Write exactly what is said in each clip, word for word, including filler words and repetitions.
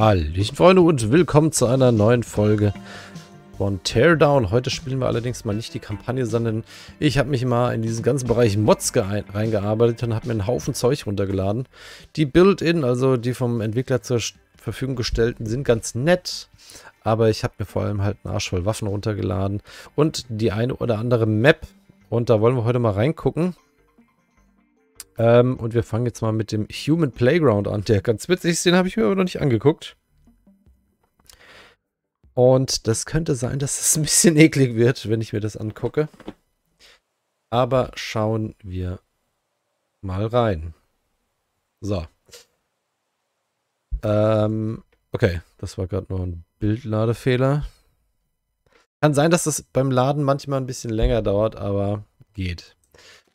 Hallöchen Freunde und willkommen zu einer neuen Folge von Teardown. Heute spielen wir allerdings mal nicht die Kampagne, sondern ich habe mich mal in diesen ganzen Bereich Mods reingearbeitet und habe mir einen Haufen Zeug runtergeladen. Die Build-In, also die vom Entwickler zur Verfügung gestellten, sind ganz nett, aber ich habe mir vor allem halt einen Arsch voll Waffen runtergeladen und die eine oder andere Map. Und da wollen wir heute mal reingucken. Ähm, und wir fangen jetzt mal mit dem Human Playground an. Der ganz witzig ist, den habe ich mir aber noch nicht angeguckt. Und das könnte sein, dass es ein bisschen eklig wird, wenn ich mir das angucke. Aber schauen wir mal rein. So. Ähm, okay, das war gerade noch ein Bildladefehler. Kann sein, dass das beim Laden manchmal ein bisschen länger dauert, aber geht.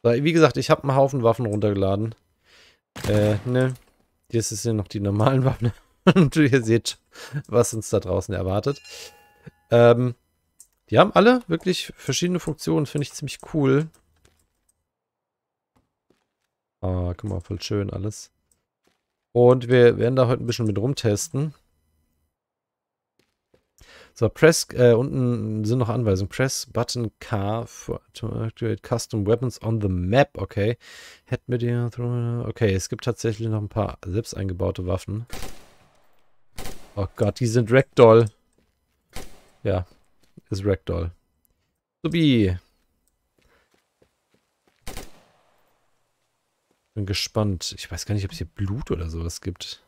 Wie gesagt, ich habe einen Haufen Waffen runtergeladen. Äh, ne. Das sind ja noch die normalen Waffen. Und ihr seht, was uns da draußen erwartet. Ähm, die haben alle wirklich verschiedene Funktionen. Finde ich ziemlich cool. Ah, guck mal, voll schön alles. Und wir werden da heute ein bisschen mit rumtesten. So, press, äh, unten sind noch Anweisungen. Press Button K for, to activate custom weapons on the map. Okay. Hätten wir die... Okay, es gibt tatsächlich noch ein paar selbst eingebaute Waffen. Oh Gott, die sind Ragdoll. Ja, ist Ragdoll. Subi. Bin gespannt. Ich weiß gar nicht, ob es hier Blut oder sowas gibt.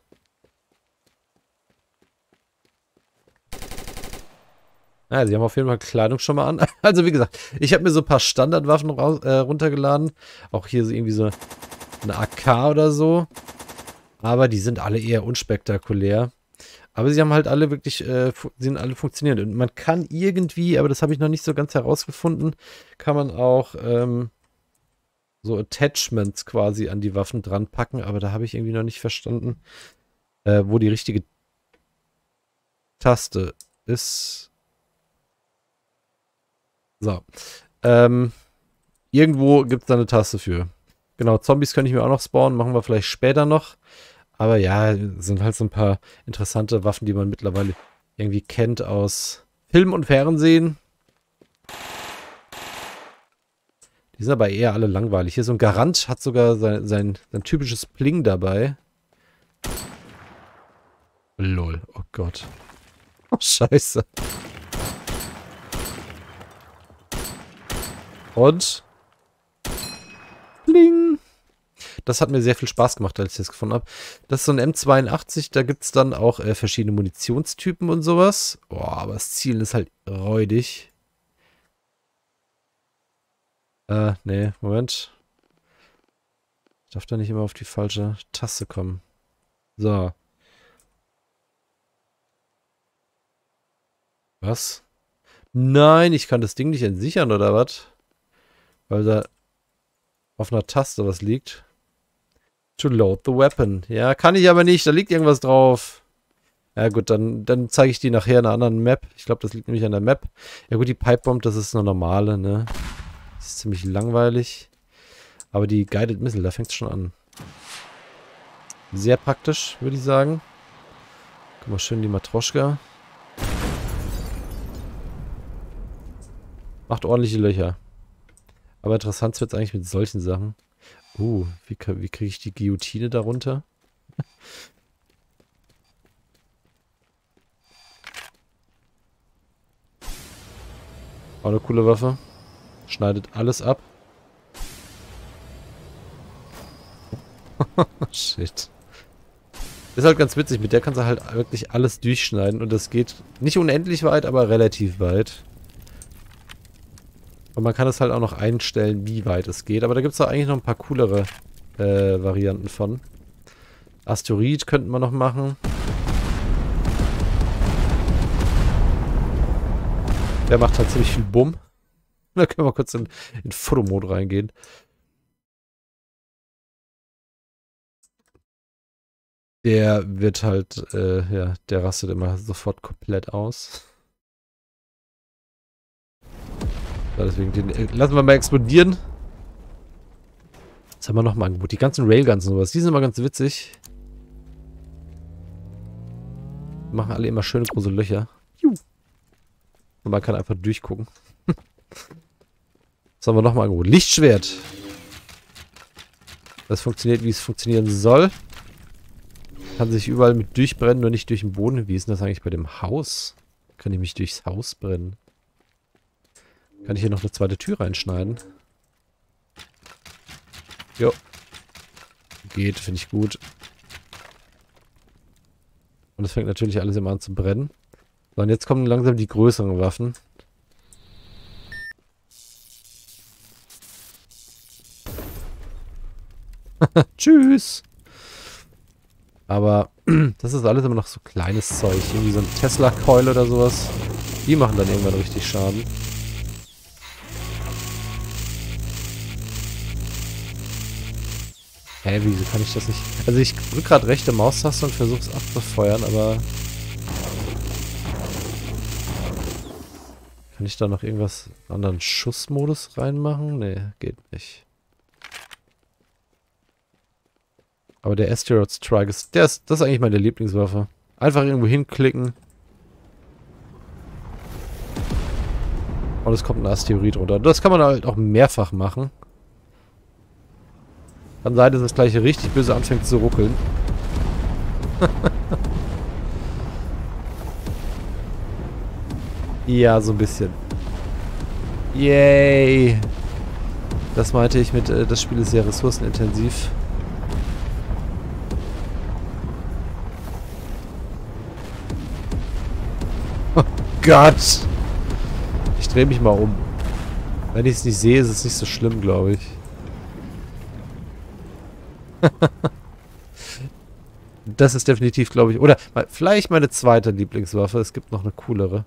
Ja, sie haben auf jeden Fall Kleidung schon mal an. Also wie gesagt, ich habe mir so ein paar Standardwaffen raus, äh, runtergeladen. Auch hier so irgendwie so eine A K oder so. Aber die sind alle eher unspektakulär. Aber sie haben halt alle wirklich, äh, sind alle funktionierend. Und man kann irgendwie, aber das habe ich noch nicht so ganz herausgefunden, kann man auch ähm, so Attachments quasi an die Waffen dran packen. Aber da habe ich irgendwie noch nicht verstanden, äh, wo die richtige Taste ist. So, ähm, irgendwo gibt es da eine Taste für. Genau, Zombies könnte ich mir auch noch spawnen, machen wir vielleicht später noch. Aber ja, sind halt so ein paar interessante Waffen, die man mittlerweile irgendwie kennt aus Film und Fernsehen. Die sind aber eher alle langweilig. Hier so ein Garant hat sogar sein, sein, sein typisches Bling dabei. Lol, oh Gott. Oh, scheiße. Und bling. Das hat mir sehr viel Spaß gemacht, als ich das gefunden habe. Das ist so ein M zweiundachtzig, da gibt es dann auch äh, verschiedene Munitionstypen und sowas. Boah, aber das Ziel ist halt räudig. Äh, nee, Moment. Ich darf da nicht immer auf die falsche Taste kommen. So. Was? Nein, ich kann das Ding nicht entsichern, oder was? Weil da auf einer Taste was liegt. To load the weapon. Ja, kann ich aber nicht. Da liegt irgendwas drauf. Ja gut, dann, dann zeige ich die nachher in einer anderen Map. Ich glaube, das liegt nämlich an der Map. Ja gut, die Pipebomb, das ist eine normale, ne? Das ist ziemlich langweilig. Aber die Guided Missile, da fängt es schon an. Sehr praktisch, würde ich sagen. Guck mal, schön die Matroschka. Macht ordentliche Löcher. Aber interessant wird es eigentlich mit solchen Sachen. Uh, wie, wie kriege ich die Guillotine darunter? Auch eine coole Waffe. Schneidet alles ab. Shit. Ist halt ganz witzig, mit der kannst du halt wirklich alles durchschneiden. Und das geht nicht unendlich weit, aber relativ weit. Und man kann es halt auch noch einstellen, wie weit es geht. Aber da gibt es eigentlich noch ein paar coolere äh, Varianten von. Asteroid könnten wir noch machen. Der macht halt ziemlich viel Bumm. Da können wir kurz in, in Fotomod reingehen. Der wird halt, äh, ja, der rastet immer sofort komplett aus. Deswegen den lassen wir mal explodieren. Jetzt haben wir noch mal ein Angebot. Die ganzen Railguns und sowas, die sind immer ganz witzig. machen alle immer schöne große Löcher. Und man kann einfach durchgucken. Was haben wir nochmal angeboten? Lichtschwert. Das funktioniert, wie es funktionieren soll. Kann sich überall mit durchbrennen, nur nicht durch den Boden. Wie ist denn das eigentlich bei dem Haus? Kann ich mich durchs Haus brennen? Kann ich hier noch eine zweite Tür reinschneiden? Jo. Geht, finde ich gut. Und das fängt natürlich alles immer an zu brennen. So, und jetzt kommen langsam die größeren Waffen. Tschüss! Aber das ist alles immer noch so kleines Zeug. Irgendwie so ein Tesla-Keule oder sowas. Die machen dann irgendwann richtig Schaden. Hey, wieso kann ich das nicht? Also ich drücke gerade rechte Maustaste und versuche es abzufeuern, aber... Kann ich da noch irgendwas anderen Schussmodus reinmachen? Nee, geht nicht. Aber der Asteroid Strike ist, der ist... Das ist eigentlich meine Lieblingswaffe. Einfach irgendwo hinklicken. Und es kommt ein Asteroid runter. Das kann man halt auch mehrfach machen. Kann sein, dass das gleich richtig böse anfängt zu ruckeln. Ja, so ein bisschen. Yay! Das meinte ich mit, äh, das Spiel ist sehr ressourcenintensiv. Oh Gott! Ich drehe mich mal um. Wenn ich es nicht sehe, ist es nicht so schlimm, glaube ich. Das ist definitiv, glaube ich, oder vielleicht meine zweite Lieblingswaffe. Es gibt noch eine coolere.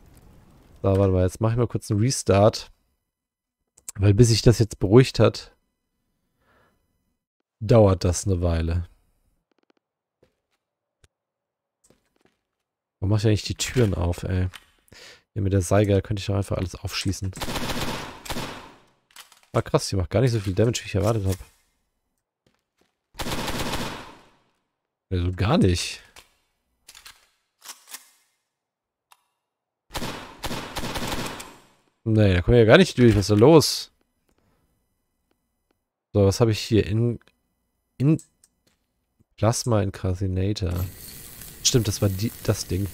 So, warte mal, jetzt mache ich mal kurz einen Restart. Weil bis sich das jetzt beruhigt hat, dauert das eine Weile. Warum mache ich eigentlich die Türen auf, ey? Hier mit der Saiga könnte ich doch einfach alles aufschießen. War krass, die macht gar nicht so viel Damage, wie ich erwartet habe. Also gar nicht. Nee, da kommen wir ja gar nicht durch. Was ist da los? So, was habe ich hier? In, in Plasma Incinerator. Stimmt, das war die, das Ding.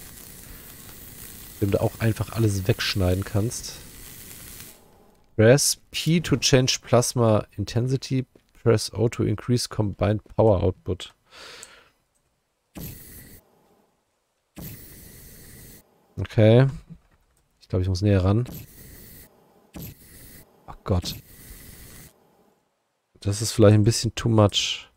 Dem du auch einfach alles wegschneiden kannst. Press P to change Plasma Intensity. Press O to increase combined power output. Okay. Ich glaube, ich muss näher ran. Oh Gott. Das ist vielleicht ein bisschen too much.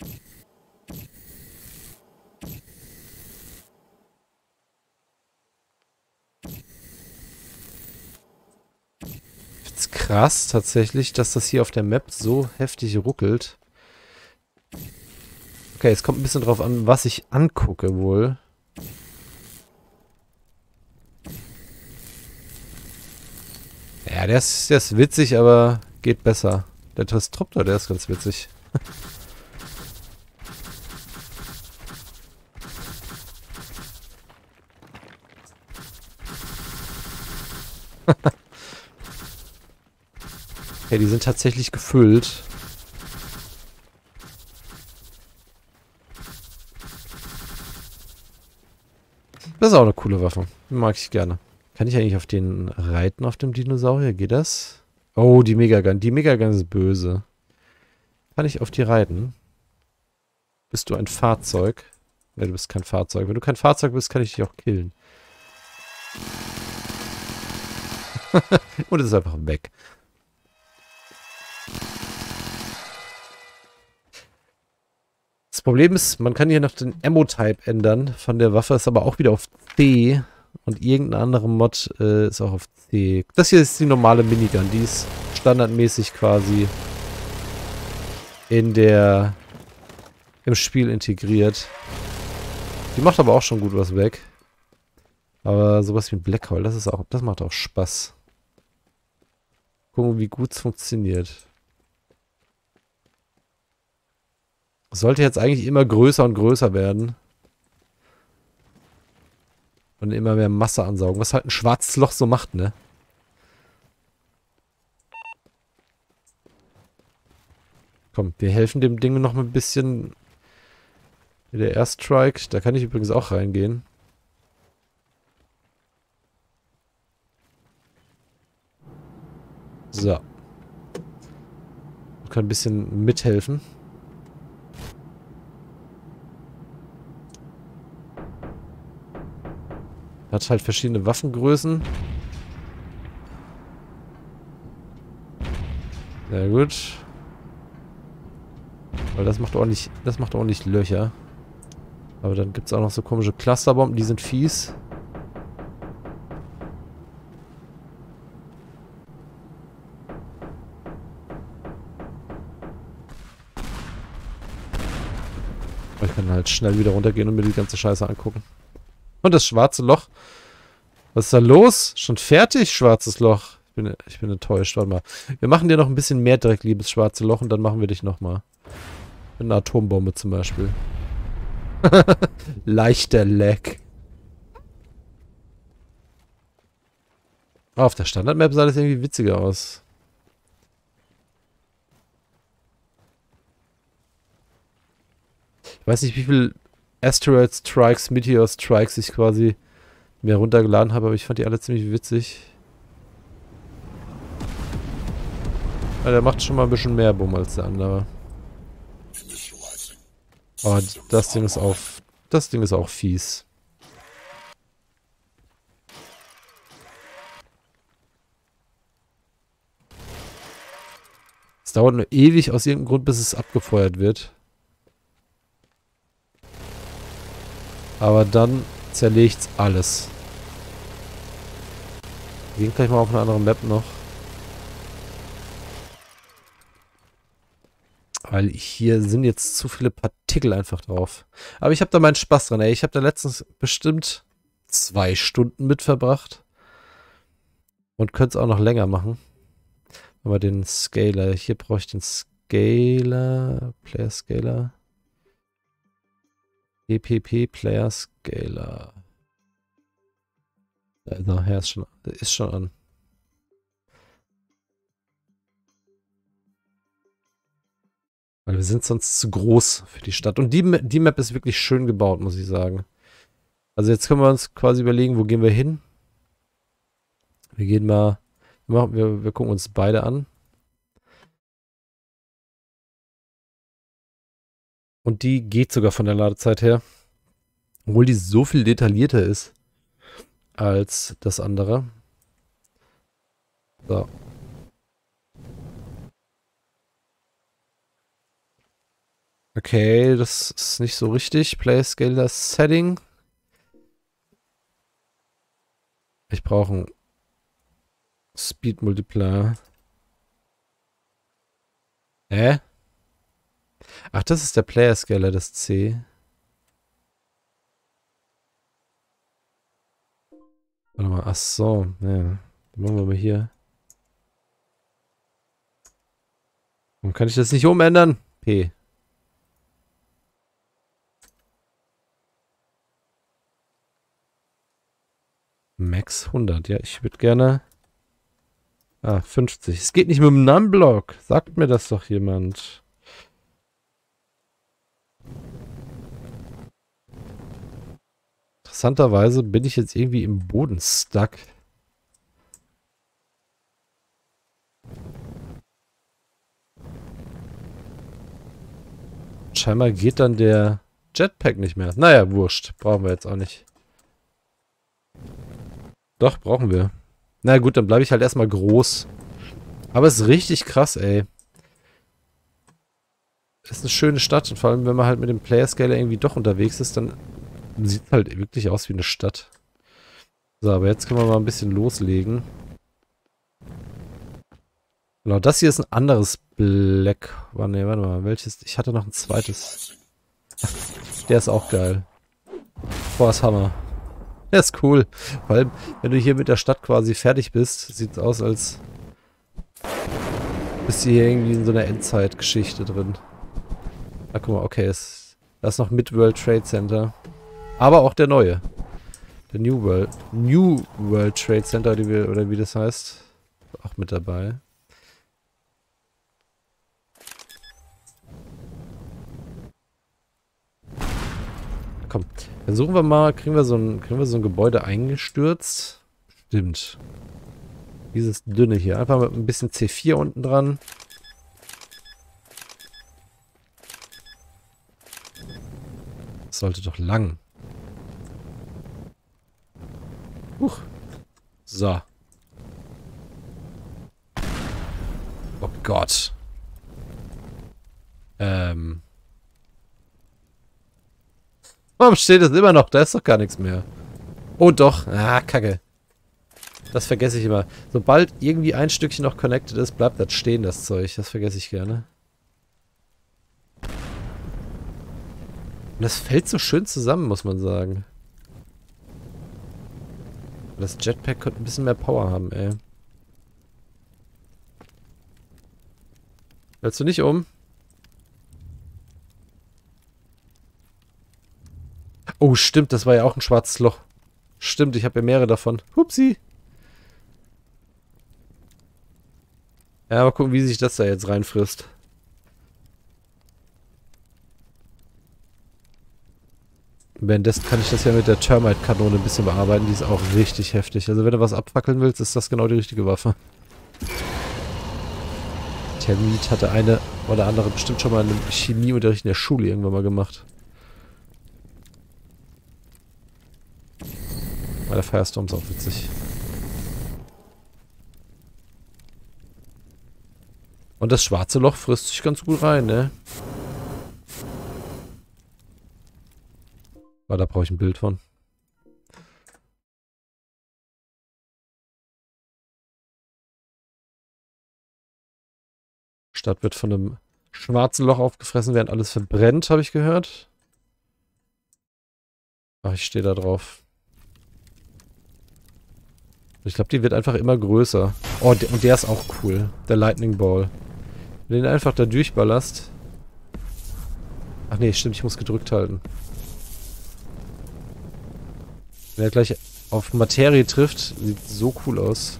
Ich find's krass tatsächlich, dass das hier auf der Map so heftig ruckelt. Okay, es kommt ein bisschen drauf an, was ich angucke wohl. Ja, der ist, der ist witzig, aber geht besser. Der Destructor, der ist ganz witzig. Okay, die sind tatsächlich gefüllt. Das ist auch eine coole Waffe. Mag ich gerne. Kann ich eigentlich auf den reiten, auf dem Dinosaurier? Geht das? Oh, die Megagun. Die Megagun ist böse. Kann ich auf die reiten? Bist du ein Fahrzeug? Ne, du bist kein Fahrzeug. Wenn du kein Fahrzeug bist, kann ich dich auch killen. Und es ist einfach weg. Das Problem ist, man kann hier noch den Ammo-Type ändern von der Waffe, ist aber auch wieder auf C und irgendein anderer Mod äh, ist auch auf C. Das hier ist die normale Minigun, die ist standardmäßig quasi in der im Spiel integriert. Die macht aber auch schon gut was weg. Aber sowas wie ein Black Hole, das ist auch, das macht auch Spaß. Gucken, wie gut es funktioniert. Das sollte jetzt eigentlich immer größer und größer werden. Und immer mehr Masse ansaugen. Was halt ein schwarzes Loch so macht, ne? Komm, wir helfen dem Ding noch mal ein bisschen. Der Airstrike, da kann ich übrigens auch reingehen. So. Ich kann ein bisschen mithelfen. Hat halt verschiedene Waffengrößen. Na gut. Weil das macht ordentlich, das macht ordentlich Löcher. Aber dann gibt es auch noch so komische Clusterbomben, die sind fies. Aber ich kann halt schnell wieder runtergehen und mir die ganze Scheiße angucken. Und das schwarze Loch. Was ist da los? Schon fertig, schwarzes Loch. Ich bin, ich bin enttäuscht. Warte mal. Wir machen dir noch ein bisschen mehr Dreck, liebes schwarze Loch, und dann machen wir dich nochmal. Mit einer Atombombe zum Beispiel. Leichter Lag. Oh, auf der Standard-Map sah das irgendwie witziger aus. Ich weiß nicht, wie viel Asteroid Strikes, Meteor Strikes ich quasi mehr runtergeladen habe, aber ich fand die alle ziemlich witzig. Ja, der macht schon mal ein bisschen mehr Bumm als der andere. Oh, das Ding ist auch, das Ding ist auch fies. Es dauert nur ewig aus irgendeinem Grund, bis es abgefeuert wird. Aber dann zerlegt's alles. Wir gehen gleich mal auf eine andere Map noch. Weil hier sind jetzt zu viele Partikel einfach drauf. Aber ich habe da meinen Spaß dran, ey. Ich habe da letztens bestimmt zwei Stunden mit verbracht. Und könnte es auch noch länger machen. Aber den Scaler. Hier brauche ich den Scaler. Player Scaler. E P P Player Scaler. Da ist noch, ja, ist schon, ist schon an. Weil wir sind sonst zu groß für die Stadt. Und die, die Map ist wirklich schön gebaut, muss ich sagen. Also jetzt können wir uns quasi überlegen, wo gehen wir hin? Wir gehen mal... Wir, wir gucken uns beide an. Und die geht sogar von der Ladezeit her. Obwohl die so viel detaillierter ist als das andere. So. Okay, das ist nicht so richtig. Player Scaler Setting. Ich brauche einen Speed Multiplier. Hä? Ach, das ist der Player Scaler, das C. Warte mal, ach so, ja. Dann machen wir mal hier. Warum kann ich das nicht umändern? P. Max hundert, ja, ich würde gerne... Ah, fünfzig. Es geht nicht mit dem Num-Block. Sagt mir das doch jemand. Interessanterweise bin ich jetzt irgendwie im Boden stuck. Scheinbar geht dann der Jetpack nicht mehr. Naja, wurscht. Brauchen wir jetzt auch nicht. Doch, brauchen wir. Na gut, dann bleibe ich halt erstmal groß. Aber es ist richtig krass, ey. Ist eine schöne Stadt. Und vor allem, wenn man halt mit dem Player Scaler irgendwie doch unterwegs ist, dann sieht es halt wirklich aus wie eine Stadt. So, aber jetzt können wir mal ein bisschen loslegen. Genau, das hier ist ein anderes Black. Warte, nee, warte mal, welches? Ich hatte noch ein zweites. Der ist auch geil. Boah, ist Hammer. Ja, ist cool. Vor allem, wenn du hier mit der Stadt quasi fertig bist, sieht es aus, als bist du hier irgendwie in so einer Endzeit-Geschichte drin. Ah, guck mal, okay, es, das ist noch Mid-World Trade Center. Aber auch der neue. Der New World, New World Trade Center, die wir, oder wie das heißt. Auch mit dabei. Komm, dann suchen wir mal, kriegen wir so ein, kriegen wir so ein Gebäude eingestürzt? Stimmt. Dieses dünne hier. Einfach mit ein bisschen C vier unten dran. Das sollte doch lang. Huch. So. Oh Gott. Ähm. Warum steht das immer noch? Da ist doch gar nichts mehr. Oh doch. Ah, Kacke. Das vergesse ich immer. Sobald irgendwie ein Stückchen noch connected ist, bleibt das stehen, das Zeug. Das vergesse ich gerne. Und das fällt so schön zusammen, muss man sagen. Das Jetpack könnte ein bisschen mehr Power haben, ey. Fällst du nicht um? Oh, stimmt, das war ja auch ein schwarzes Loch. Stimmt, ich habe ja mehrere davon. Hupsi. Ja, mal gucken, wie sich das da jetzt reinfrisst. Währenddessen kann ich das ja mit der Termite-Kanone ein bisschen bearbeiten. Die ist auch richtig heftig. Also wenn du was abfackeln willst, ist das genau die richtige Waffe. Termite hatte eine oder andere bestimmt schon mal in einem Chemieunterricht in der Schule irgendwann mal gemacht. Weil der Firestorm ist auch witzig. Und das schwarze Loch frisst sich ganz gut rein, ne? Aber da brauche ich ein Bild von. Die Stadt wird von einem schwarzen Loch aufgefressen, während alles verbrennt, habe ich gehört. Ach, ich stehe da drauf. Ich glaube, die wird einfach immer größer. Oh, der, und der ist auch cool. Der Lightning Ball. Wenn du den einfach da durchballerst. Ach nee, stimmt, ich muss gedrückt halten. Wenn er gleich auf Materie trifft, sieht so cool aus.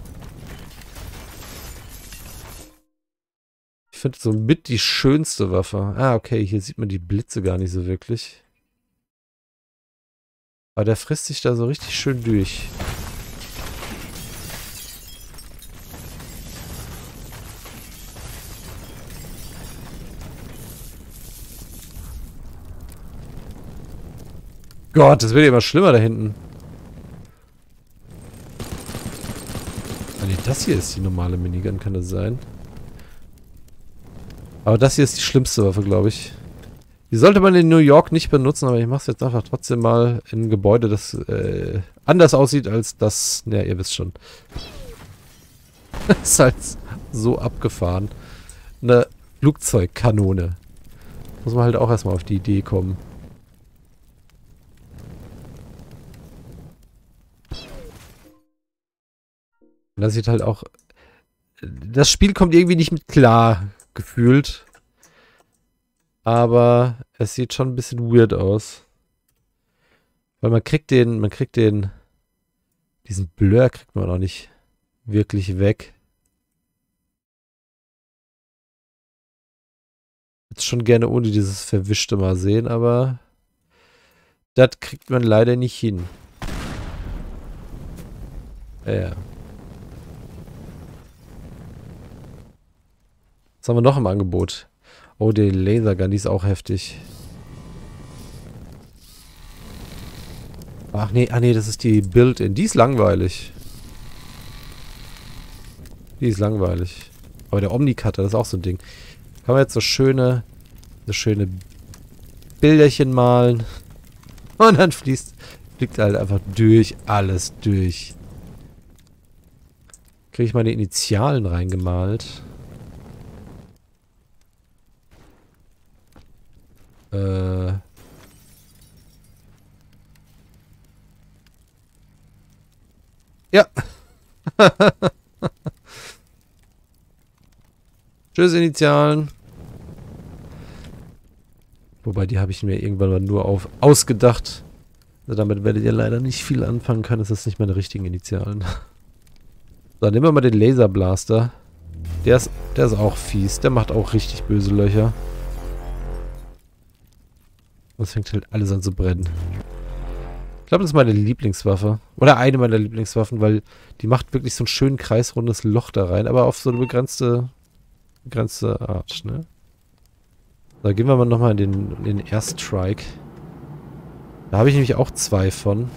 Ich finde so mit die schönste Waffe. Ah, okay, hier sieht man die Blitze gar nicht so wirklich. Aber der frisst sich da so richtig schön durch. Gott, das wird ja immer schlimmer da hinten. Ah ne, das hier ist die normale Minigun, kann das sein? Aber das hier ist die schlimmste Waffe, glaube ich. Die sollte man in New York nicht benutzen, aber ich mache es jetzt einfach trotzdem mal in ein Gebäude, das äh, anders aussieht als das... Naja, ihr wisst schon. Das ist halt so abgefahren. Eine Flugzeugkanone. Muss man halt auch erstmal auf die Idee kommen. Das sieht halt auch... Das Spiel kommt irgendwie nicht mit klar, gefühlt. Aber es sieht schon ein bisschen weird aus. Weil man kriegt den... Man kriegt den... Diesen Blur kriegt man auch nicht wirklich weg. Jetzt schon gerne ohne dieses Verwischte mal sehen, aber... Das kriegt man leider nicht hin. Ja, ja. Was haben wir noch im Angebot? Oh, die Lasergun, die ist auch heftig. Ach nee, ah nee, das ist die Build-In. Die ist langweilig. Die ist langweilig. Aber der Omnicutter, das ist auch so ein Ding. Kann man jetzt so schöne, so schöne Bilderchen malen. Und dann fließt, fliegt halt einfach durch, alles durch. Kriege ich meine Initialen reingemalt. Äh. Ja. Tschüss, Initialen. Wobei, die habe ich mir irgendwann mal nur auf ausgedacht. Also damit werdet ihr leider nicht viel anfangen können. Das ist nicht meine richtigen Initialen. So, nehmen wir mal den Laserblaster. Der ist, der ist auch fies. Der macht auch richtig böse Löcher. Und es fängt halt alles an zu brennen. Ich glaube, das ist meine Lieblingswaffe. Oder eine meiner Lieblingswaffen, weil die macht wirklich so ein schön kreisrundes Loch da rein. Aber auf so eine begrenzte, begrenzte Art, ne? Da gehen wir mal nochmal in den, in den Airstrike. Da habe ich nämlich auch zwei von.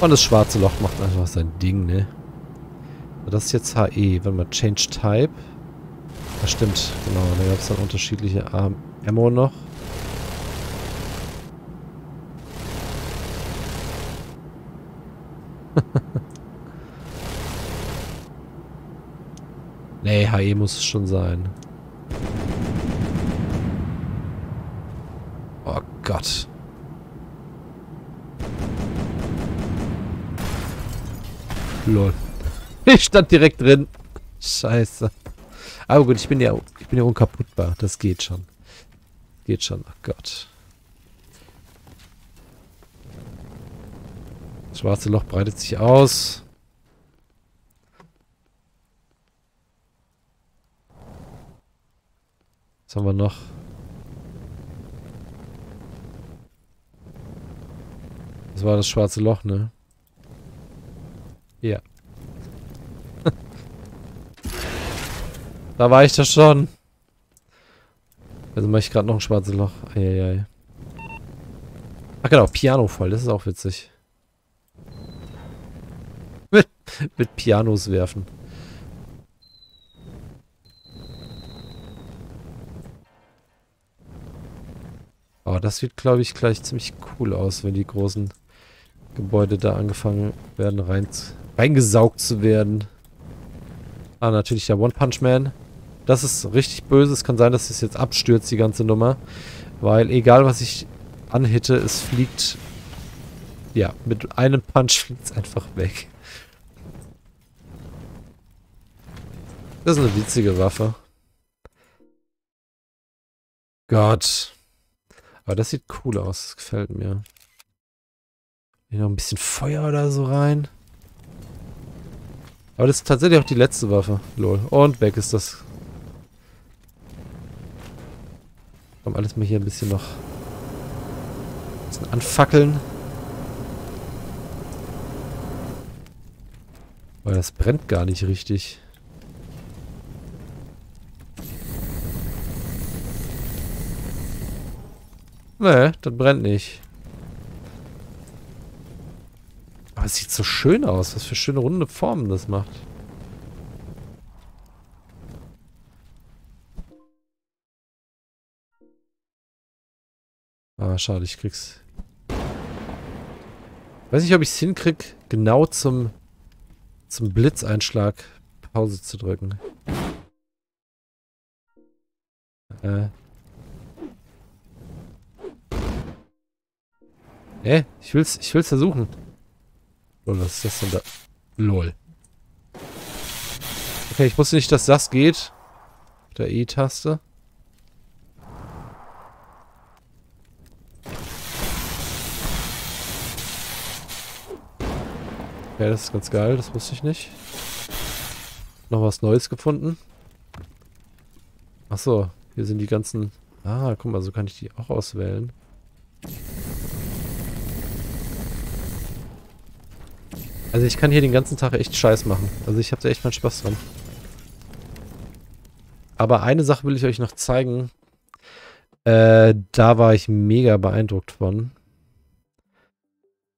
Und das schwarze Loch macht einfach sein Ding, ne? Das ist jetzt H E. Warte mal, Change Type. Ja, stimmt, genau. Da gab es dann unterschiedliche Ammo noch. Nee, H E muss es schon sein. Oh Gott. Lol. Ich stand direkt drin. Scheiße. Aber gut, ich bin ja, ich bin ja unkaputtbar. Das geht schon. Geht schon. Oh Gott. Das schwarze Loch breitet sich aus. Was haben wir noch? Das war das schwarze Loch, ne? Ja. Da war ich doch schon. Also mache ich gerade noch ein schwarzes Loch. Eieiei. Ach genau, Piano voll. Das ist auch witzig. Mit, mit Pianos werfen. Aber das sieht, glaube ich, gleich ziemlich cool aus, wenn die großen Gebäude da angefangen werden, rein, reingesaugt zu werden. Ah, natürlich der One Punch Man. Das ist richtig böse. Es kann sein, dass es jetzt abstürzt, die ganze Nummer. Weil egal, was ich anhitte, es fliegt... Ja, mit einem Punch fliegt es einfach weg. Das ist eine witzige Waffe. Gott... Aber das sieht cool aus, das gefällt mir. Hier noch ein bisschen Feuer oder so rein. Aber das ist tatsächlich auch die letzte Waffe. Lol. Und weg ist das. Komm, alles mal hier ein bisschen noch ein bisschen anfackeln. Weil das brennt gar nicht richtig. Nee, das brennt nicht. Aber es sieht so schön aus, was für schöne runde Formen das macht. Ah, schade, ich krieg's. Weiß nicht, ob ich's hinkrieg, genau zum, zum Blitzeinschlag Pause zu drücken. Äh. Ey, ich will's, ich will's versuchen. Lol, was ist das denn da? Lol. Okay, ich wusste nicht, dass das geht. Mit der E-Taste. Okay, das ist ganz geil, das wusste ich nicht. Noch was Neues gefunden. Achso, hier sind die ganzen... Ah, guck mal, so kann ich die auch auswählen. Also ich kann hier den ganzen Tag echt Scheiß machen. Also ich habe da echt meinen Spaß dran. Aber eine Sache will ich euch noch zeigen. Äh, da war ich mega beeindruckt von.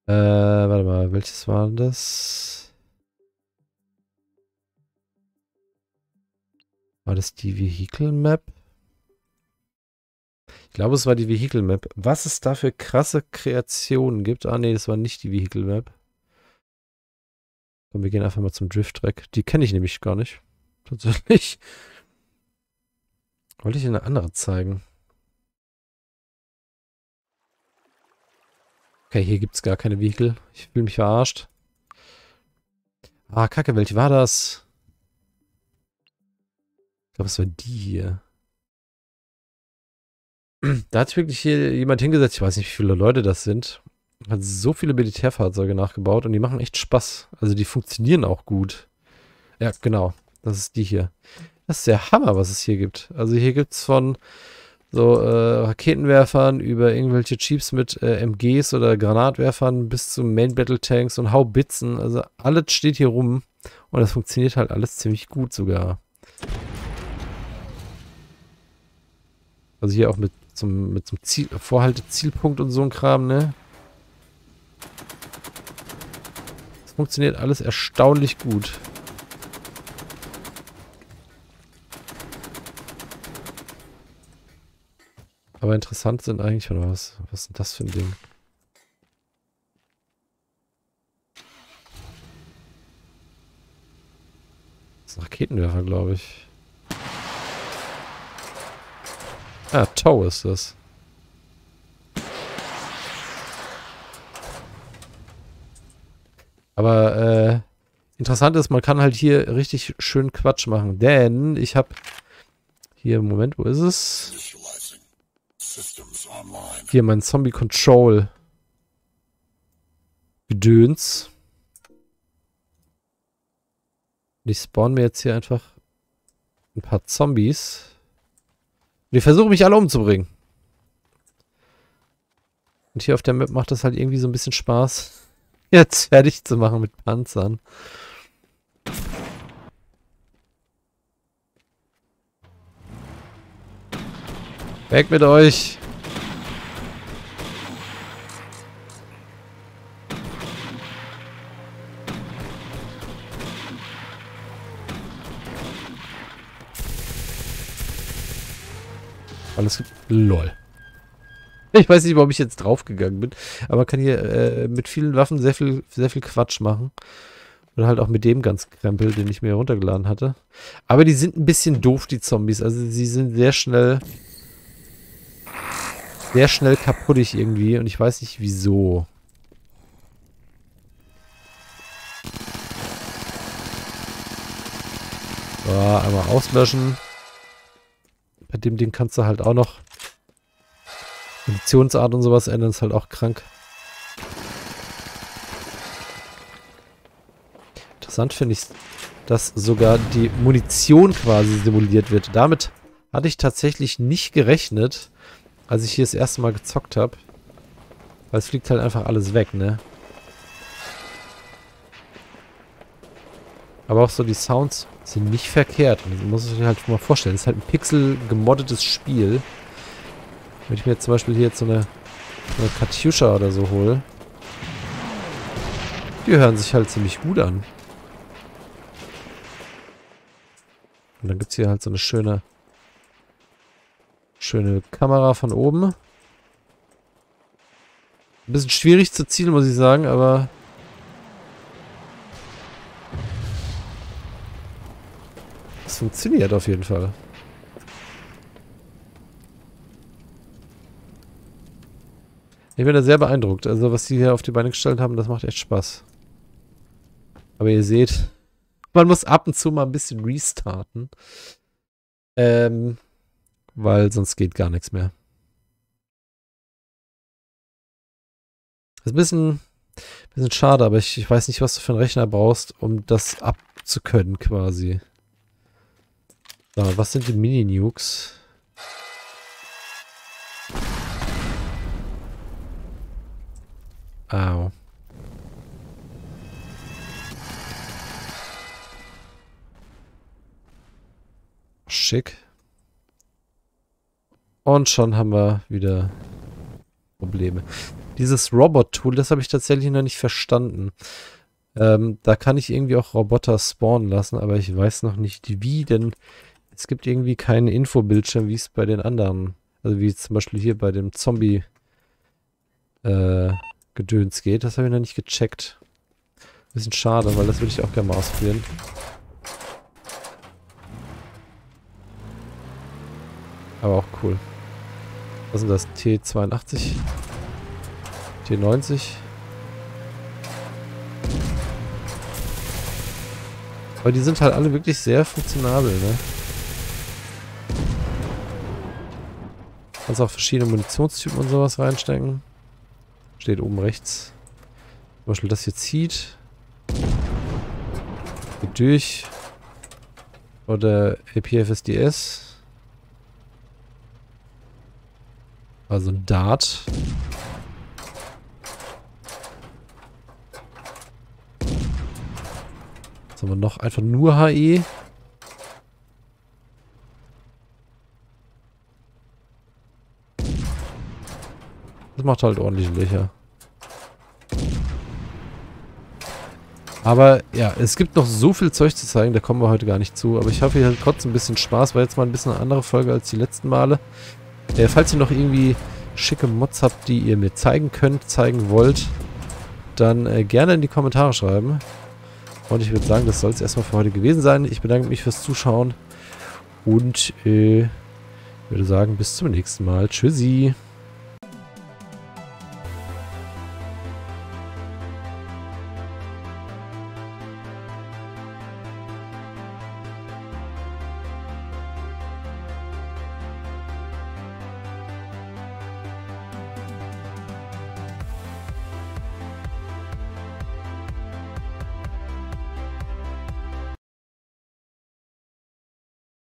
Äh, warte mal, welches war das? War das die Vehicle Map? Ich glaube, es war die Vehicle Map. Was es da für krasse Kreationen gibt. Ah nee, das war nicht die Vehicle Map. Komm, wir gehen einfach mal zum Drift-Track. Die kenne ich nämlich gar nicht. Tatsächlich. Wollte ich eine andere zeigen. Okay, hier gibt es gar keine Vehicle. Ich fühle mich verarscht. Ah, Kacke, welche war das? Ich glaube, es war die hier. Da hat sich wirklich hier jemand hingesetzt. Ich weiß nicht, wie viele Leute das sind. Hat so viele Militärfahrzeuge nachgebaut und die machen echt Spaß. Also die funktionieren auch gut. Ja, genau. Das ist die hier. Das ist der Hammer, was es hier gibt. Also hier gibt es von so äh, Raketenwerfern über irgendwelche Jeeps mit äh, M Gs oder Granatwerfern bis zu Main Battle Tanks und Haubitzen. Also alles steht hier rum und das funktioniert halt alles ziemlich gut sogar. Also hier auch mit zum, mit zum Ziel, Vorhalte-Zielpunkt und so ein Kram, ne? Das funktioniert alles erstaunlich gut. Aber interessant sind eigentlich, oder was? Was ist denn das für ein Ding? Das ist ein Raketenwerfer, glaube ich. Ah, Tau ist das. Aber äh, interessant ist, man kann halt hier richtig schön Quatsch machen. Denn ich habe hier, Moment, wo ist es? Hier mein Zombie-Control Gedöns. Ich spawn mir jetzt hier einfach ein paar Zombies. Und ich versuche mich alle umzubringen. Und hier auf der Map macht das halt irgendwie so ein bisschen Spaß, jetzt fertig zu machen mit Panzern. Weg mit euch! Alles gibt. LOL. Ich weiß nicht, warum ich jetzt draufgegangen bin, aber man kann hier äh, mit vielen Waffen sehr viel, sehr viel Quatsch machen. Und halt auch mit dem ganzen Krempel, den ich mir runtergeladen hatte. Aber die sind ein bisschen doof, die Zombies. Also sie sind sehr schnell... sehr schnell kaputtig irgendwie und ich weiß nicht wieso. So, einmal auslöschen. Bei dem Ding kannst du halt auch noch Munitionsart und sowas ändern, ist halt auch krank. Interessant finde ich, dass sogar die Munition quasi simuliert wird. Damit hatte ich tatsächlich nicht gerechnet, als ich hier das erste Mal gezockt habe. Weil es fliegt halt einfach alles weg, ne? Aber auch so die Sounds sind nicht verkehrt. Man muss sich halt mal vorstellen. Es ist halt ein pixel-gemoddetes Spiel. Wenn ich mir jetzt zum Beispiel hier jetzt so eine, so eine Katjuscha oder so hole, die hören sich halt ziemlich gut an. Und dann gibt es hier halt so eine schöne Schöne Kamera von oben. Ein bisschen schwierig zu zielen, muss ich sagen, aber... es funktioniert auf jeden Fall. Ich bin da sehr beeindruckt. Also was die hier auf die Beine gestellt haben, das macht echt Spaß. Aber ihr seht, man muss ab und zu mal ein bisschen restarten. Ähm... Weil sonst geht gar nichts mehr. Das ist ein bisschen, bisschen schade, aber ich, ich weiß nicht, was du für einen Rechner brauchst, um das abzukönnen quasi. So, was sind die Mini-Nukes? Au. Schick. Und schon haben wir wieder Probleme. Dieses Robot-Tool, das habe ich tatsächlich noch nicht verstanden. Ähm, da kann ich irgendwie auch Roboter spawnen lassen, aber ich weiß noch nicht wie, denn es gibt irgendwie keinen Infobildschirm, wie es bei den anderen, also wie zum Beispiel hier bei dem Zombie-Gedöns äh, geht. Das habe ich noch nicht gecheckt. Ein bisschen schade, weil das würde ich auch gerne mal ausprobieren. Aber auch cool. Was sind das? T zweiundachtzig? T neunzig? Aber die sind halt alle wirklich sehr funktionabel, ne? Kannst auch verschiedene Munitionstypen und sowas reinstecken. Steht oben rechts. Zum Beispiel das hier zieht. Geht durch. Oder A P F S D S. Also ein Dart. Was haben wir noch? Einfach nur H E. Das macht halt ordentlich Löcher. Aber ja, es gibt noch so viel Zeug zu zeigen, da kommen wir heute gar nicht zu. Aber ich hoffe, ihr hattet trotzdem ein bisschen Spaß. War jetzt mal ein bisschen eine andere Folge als die letzten Male. Äh, falls ihr noch irgendwie schicke Mods habt, die ihr mir zeigen könnt, zeigen wollt, dann äh, gerne in die Kommentare schreiben. Und ich würde sagen, das soll es erstmal für heute gewesen sein. Ich bedanke mich fürs Zuschauen und äh, würde sagen, bis zum nächsten Mal. Tschüssi!